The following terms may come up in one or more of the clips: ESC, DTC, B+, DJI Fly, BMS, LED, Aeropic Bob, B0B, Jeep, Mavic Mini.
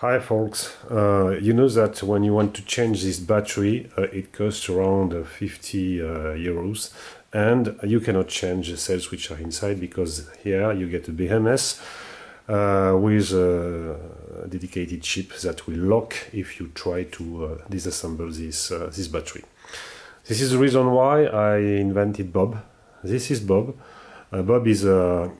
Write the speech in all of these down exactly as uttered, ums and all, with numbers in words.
Hi folks, uh, you know that when you want to change this battery uh, it costs around fifty uh, euros, and you cannot change the cells which are inside because here you get a B M S uh, with a dedicated chip that will lock if you try to uh, disassemble this, uh, this battery. This is the reason why I invented Bob. This is Bob. Uh, Bob is a,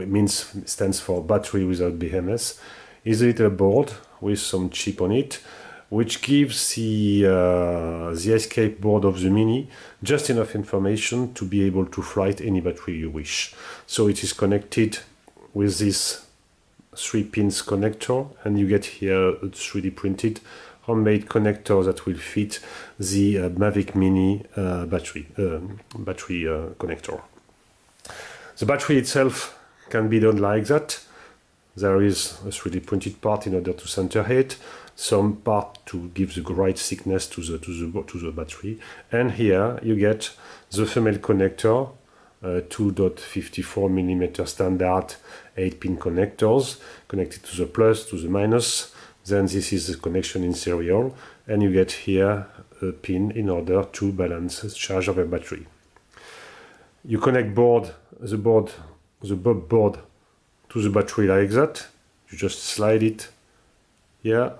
it means, stands for battery without B M S. Is a little board with some chip on it, which gives the, uh, the escape board of the Mini just enough information to be able to fly any battery you wish. So it is connected with this three pins connector, and you get here a three D printed homemade connector that will fit the uh, Mavic Mini uh, battery, uh, battery uh, connector. The battery itself can be done like that. There is a three D printed part in order to center it, some part to give the right thickness to the, to the, to the battery, and here you get the female connector, uh, two point five four millimeter standard eight pin connectors connected to the plus, to the minus. Then this is the connection in serial, and you get here a pin in order to balance the charge of a battery. You connect board, the board, the Bob board to the battery like that. You just slide it here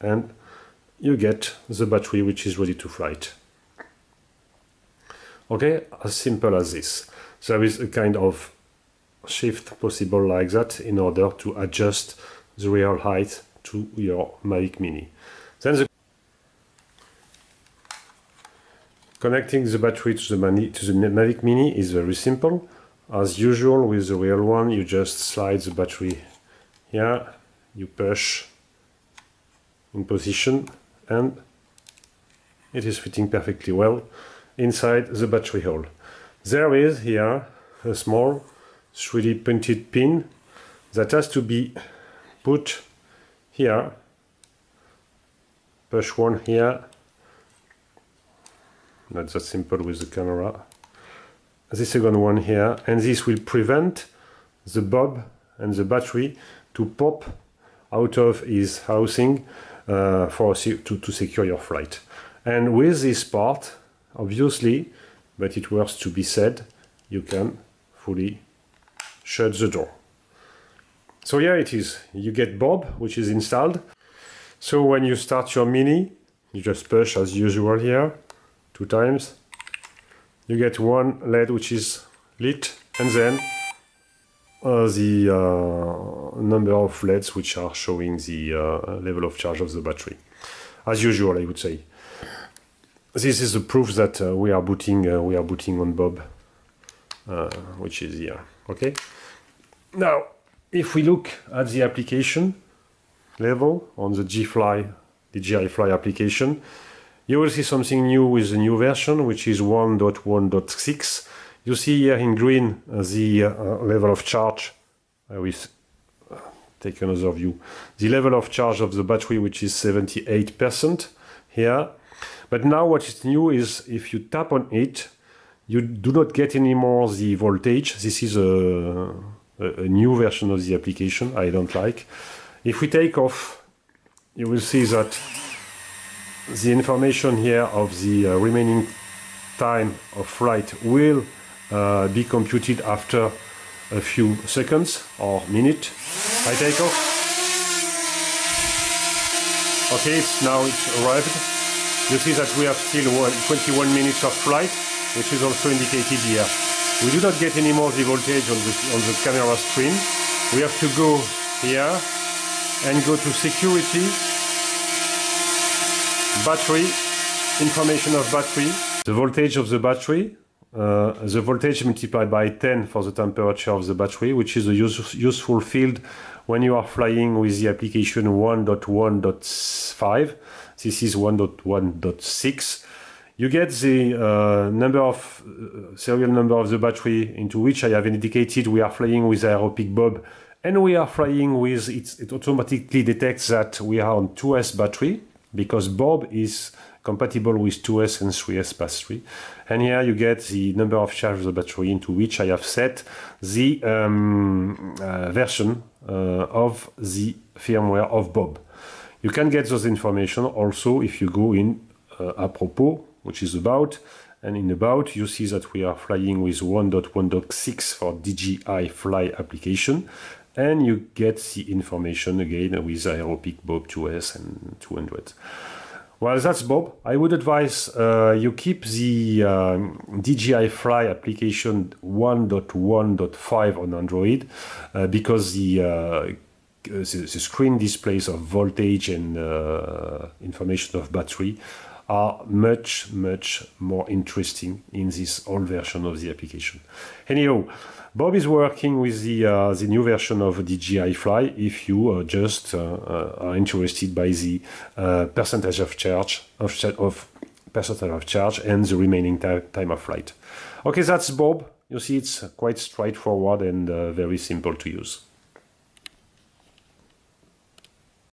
and you get the battery which is ready to fly it. Okay, as simple as this. There is a kind of shift possible like that in order to adjust the real height to your Mavic Mini. Then the connecting the battery to the, Mani, to the Mavic Mini is very simple. As usual with the real one, you just slide the battery here, you push in position, and it is fitting perfectly well inside the battery hole. There is here a small three D printed pin that has to be put here. Push one here, not that simple with the camera. The second one here, and this will prevent the Bob and the battery to pop out of his housing uh, for to, to secure your flight. And with this part, obviously, but it worth to be said, you can fully shut the door. So here it is, you get Bob, which is installed. So when you start your Mini, you just push as usual here, two times. You get one L E D which is lit, and then uh, the uh, number of L E Ds which are showing the uh, level of charge of the battery. As usual, I would say. This is the proof that uh, we are booting. Uh, we are booting on Bob, uh, which is here. Okay. Now, if we look at the application level on the D J I Fly application. You will see something new with the new version, which is one point one point six. You see here in green uh, the uh, level of charge. I will take another view. The level of charge of the battery, which is seventy-eight percent here. But now what is new is if you tap on it, you do not get anymore the voltage. This is a, a new version of the application I don't like. If we take off, you will see that the information here of the uh, remaining time of flight will uh, be computed after a few seconds or minute. I take off. Okay, it's now it's arrived. You see that we have still twenty-one minutes of flight, which is also indicated here. We do not get any more the voltage on the, on the camera screen. We have to go here and go to security. Battery, information of battery, the voltage of the battery, uh, the voltage multiplied by ten for the temperature of the battery, which is a use, useful field when you are flying with the application one point one point five. This is one point one point six. You get the uh, number of uh, serial number of the battery, into which I have indicated we are flying with Aeropic Bob, and we are flying with it. It automatically detects that we are on two S battery, because Bob is compatible with two S and three S pass three. And here you get the number of charge of the battery, into which I have set the um, uh, version uh, of the firmware of Bob. You can get those information also if you go in uh, apropos, which is about, and in about you see that we are flying with one point one point six for D J I Fly application, and you get the information again with Aeropic Bob two S and two hundred. Well, that's Bob. I would advise uh, you keep the um, D J I Fly application one point one point five on Android uh, because the, uh, the the screen displays of voltage and uh, information of battery are much much more interesting in this old version of the application. Anyhow, Bob is working with the uh, the new version of D J I Fly. If you uh, just uh, uh, are interested by the uh, percentage of charge of, of percentage of charge and the remaining time of flight. Okay, that's Bob. You see, it's quite straightforward and uh, very simple to use.